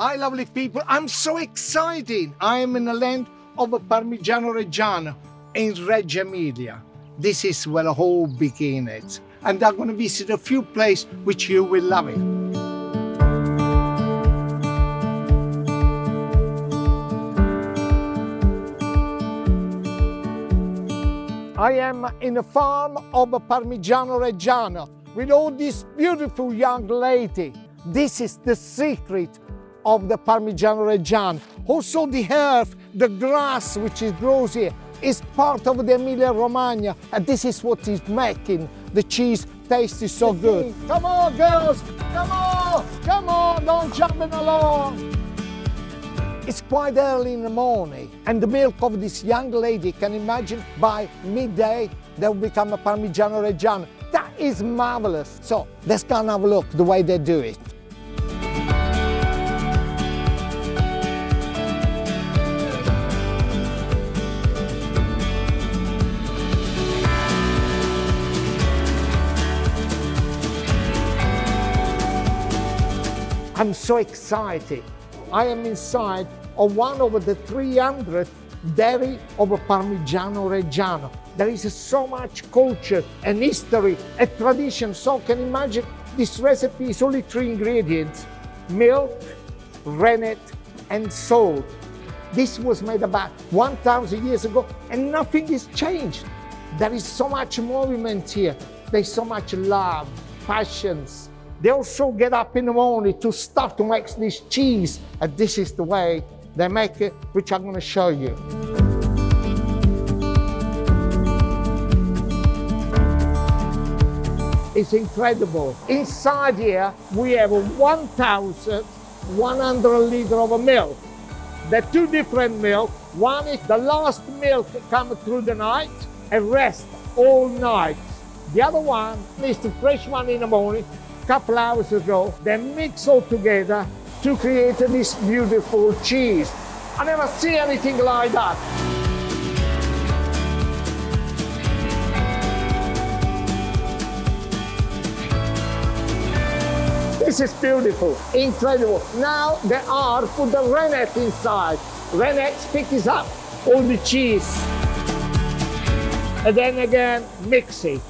Hi lovely people, I'm so excited! I am in the land of Parmigiano Reggiano in Reggio Emilia. This is where the whole begins, and I'm going to visit a few places which you will love it. I am in the farm of Parmigiano Reggiano with all this beautiful young lady. This is the secret of the Parmigiano Reggiano. Also the earth, the grass which is grows here is part of the Emilia Romagna, and this is what is making the cheese taste so good. Come on girls, come on, come on, don't jump in along. It's quite early in the morning, and the milk of this young lady, can imagine, by midday they will become a Parmigiano Reggiano. That is marvelous. So let's go and have a look the way they do it. I'm so excited. I am inside of one of the 300 dairy of Parmigiano Reggiano. There is so much culture and history and tradition. So can imagine this recipe is only 3 ingredients: milk, rennet, and salt. This was made about 1,000 years ago, and nothing has changed. There is so much movement here. There is so much love, passions. They also get up in the morning to start to make this cheese, and this is the way they make it, which I'm going to show you. It's incredible. Inside here we have 1,100 liters of milk. The 2 different milk. One is the last milk comes through the night and rest all night. The other one is the fresh one in the morning. Couple hours ago, they mix all together to create this beautiful cheese. I never see anything like that. This is beautiful, incredible. Now they are put the rennet inside. Rennet picks up all the cheese. And then again, mix it.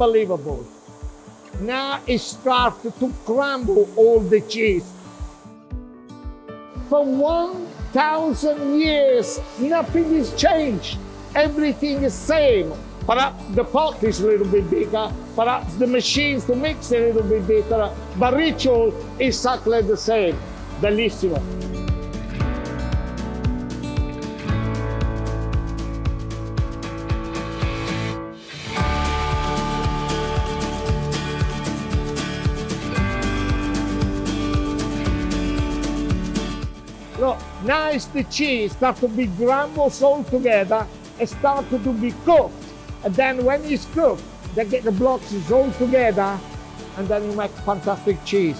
Unbelievable. Now it starts to crumble all the cheese. For 1,000 years, nothing has changed. Everything is same. Perhaps the pot is a little bit bigger, perhaps the machines to mix a little bit better, but ritual is exactly the same. Bellissimo. Look, now it's the cheese start to be crumbles all together and start to be cooked. And then when it's cooked, they get the blocks all together, and then you make fantastic cheese.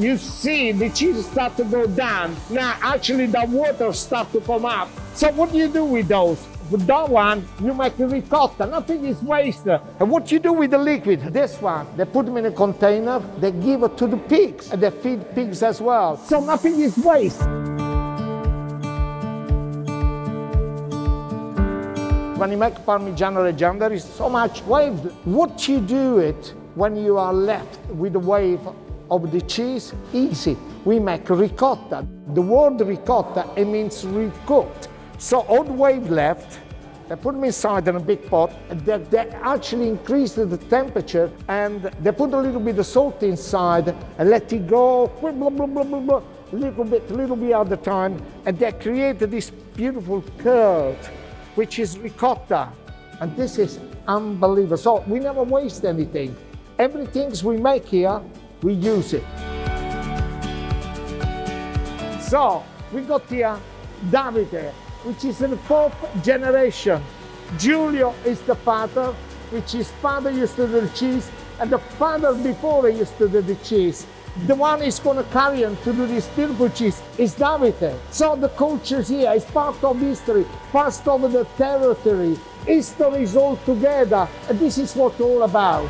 You see the cheese start to go down. Now actually the water start to come up. So what do you do with those? With that one, you make a ricotta, nothing is wasted. And what you do with the liquid? This one, they put them in a container, they give it to the pigs, and they feed pigs as well. So nothing is wasted. When you make Parmigiano Reggiano, there is so much waste. What you do it when you are left with the wave of the cheese? Easy, we make ricotta. The word ricotta, it means recooked. So all the wave left, they put them inside in a big pot, they actually increase the temperature, and they put a little bit of salt inside and let it go, blah, blah, blah, blah, blah, little bit at a time, and they create this beautiful curd, which is ricotta. And this is unbelievable. So we never waste anything. Everything we make here, we use it. So we got here Davide, which is in the 4th generation. Julio is the father, which his father used to do the cheese, and the father before used to do the cheese. The one is going to carry on to do this beautiful cheese is Davide. So the culture here is part of history, part of the territory. History is all together, and this is what it's all about.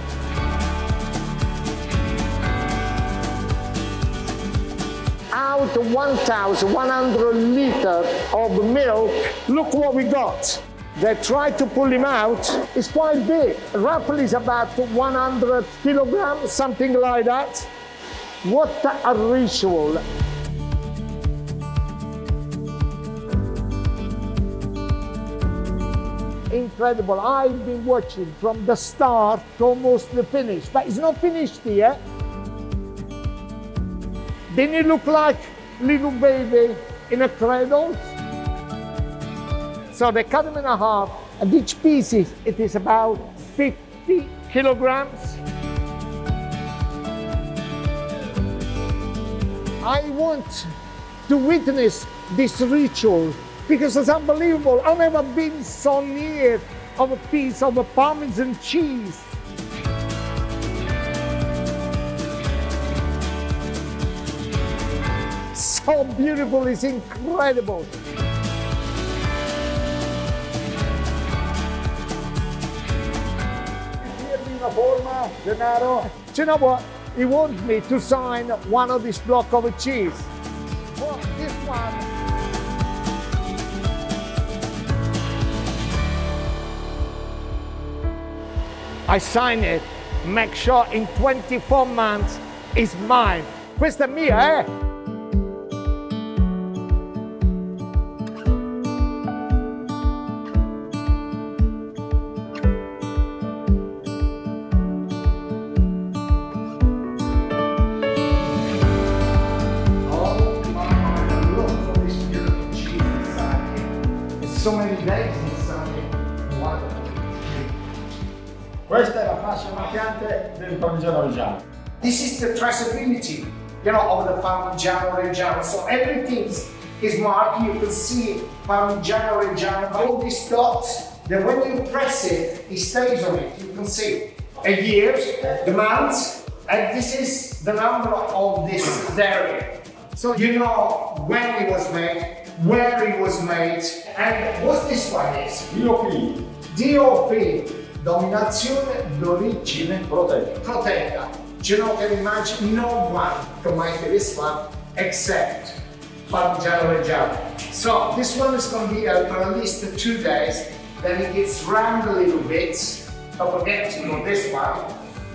Out of 1,100 liters of milk, look what we got. They tried to pull him out. It's quite big. Roughly is about 100 kilograms, something like that. What a ritual. Incredible. I've been watching from the start to almost the finish, but it's not finished here. Then he looked like little baby in a cradle. So they cut him in half, and each piece it is about 50 kilograms. I want to witness this ritual because it's unbelievable. I've never been so near of a piece of a Parmesan cheese. So beautiful, it's incredible. Do you know what? He wants me to sign one of these blocks of cheese. Oh, this one. I sign it, make sure in 24 months it's mine. Questa è mia, eh? Questa è la fascia marcante del Parmigiano Reggiano. This is the traceability, you know, of the Parmigiano Reggiano. So everything is marked. You can see Parmigiano Reggiano. All these dots, that when you press it, it stays on it. You can see a year, the months, and this is the number of this dairy. So you know when it was made, where it was made, and what this one is. DOP. DOP. Dominazione d'origine proteica. You know, can imagine no one can make this one except Parmigiano Reggiano. So this one is going to be for at least 2 days. Then it gets rammed a little bit. Don't forget to do this one.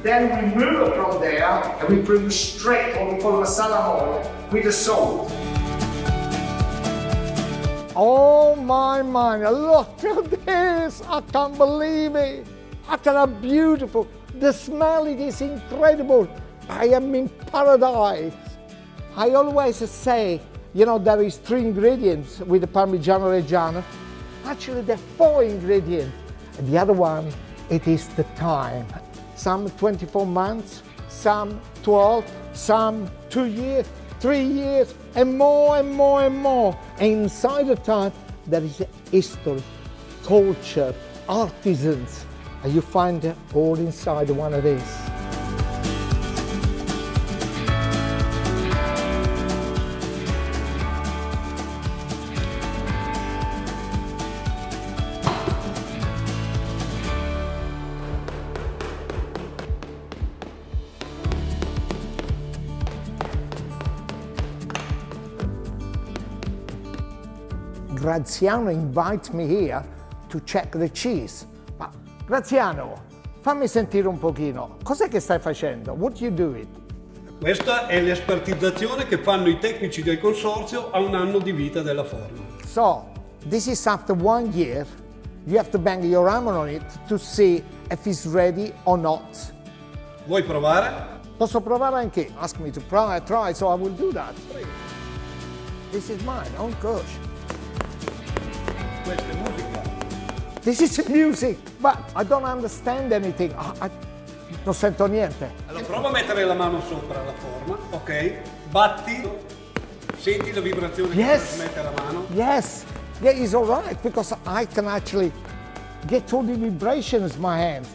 Then we move it from there and we produce straight what we call masala oil with the salt. Oh my mind, look at this, I can't believe it. Look at how beautiful, the smell, it is incredible. I am in paradise. I always say, you know, there is 3 ingredients with the Parmigiano Reggiano. Actually, there are 4 ingredients. The other one, it is the time. Some 24 months, some 12, some 2 years. 3 years, and more and more and more. And inside the time, there is history, culture, artisans, and you find it all inside one of these. Graziano invites me here to check the cheese. Ma Graziano, fammi sentire un pochino, cos'è che stai facendo? What you do it? Questa è l'espertizzazione che fanno i tecnici del Consorzio a 1 anno di vita della forma. So, this is after 1 year, you have to bang your arm on it to see if it's ready or not. Vuoi provare? Posso provare anche? Ask me to try, so I will do that. This is mine, oh gosh. This is the music, but I don't understand anything. Non sento niente. Allora prova a mettere la mano sopra la forma, ok? Batti, senti la vibrazione yes. Che mette la mano. Yes, yeah, it's all right because I can actually get all the vibrations in my hands.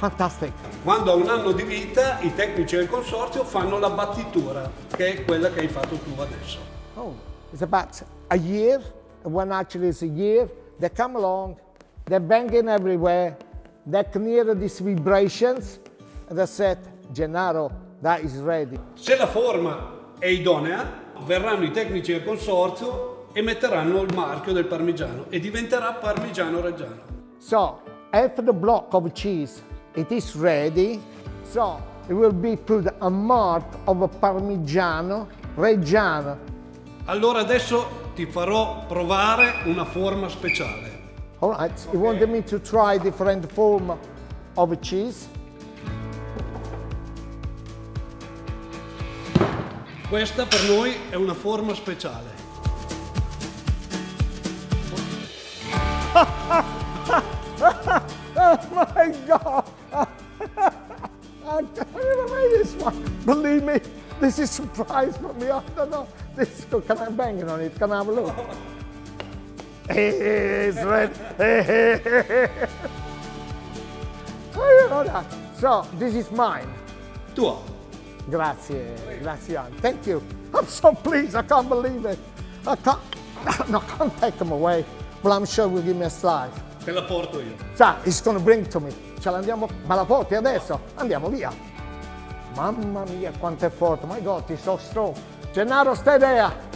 Fantastico. Quando ha un anno di vita, i tecnici del consorzio fanno la battitura, che è quella che hai fatto tu adesso. Oh, it's about a year, when actually it's a year, they come along, they're banging everywhere, they clear these vibrations, and they said, Gennaro, that is ready. Se la forma è idonea, verranno i tecnici del consorzio e metteranno il marchio del parmigiano e diventerà Parmigiano Reggiano. So, after the block of cheese, it is ready. So, it will be put a mark of a Parmigiano Reggiano. Allora adesso ti farò provare una forma speciale. All right, okay. You wanted me to try different form of a cheese? Questa per noi è una forma speciale. Oh my God! I've never made this one. Believe me, this is a surprise for me. I don't know. This, can I bang it on it? Can I have a look? It's red. I don't know that. So, this is mine. Tuo. Grazie, Graziano. Thank you. I'm so pleased. I can't believe it. I can't take them away. But I'm sure we'll give me a slice. Te la porto io. Sa, it's gonna bring to me. Ce l'andiamo. Ma la porti adesso? Andiamo via. Mamma mia, quanto è forte. My God, it's so strong. Gennaro, stay there.